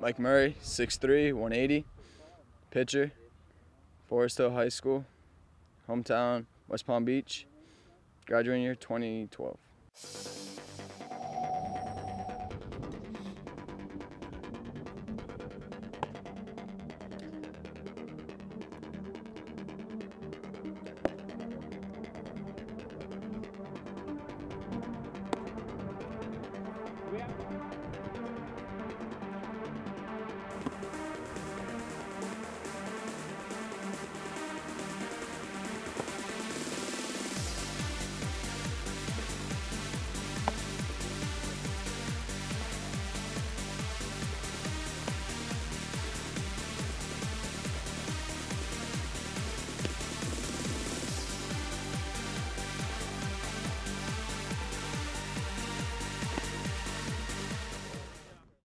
Mike Murray, 6'3", 180, pitcher, Forest Hill High School, hometown, West Palm Beach, graduating year 2012.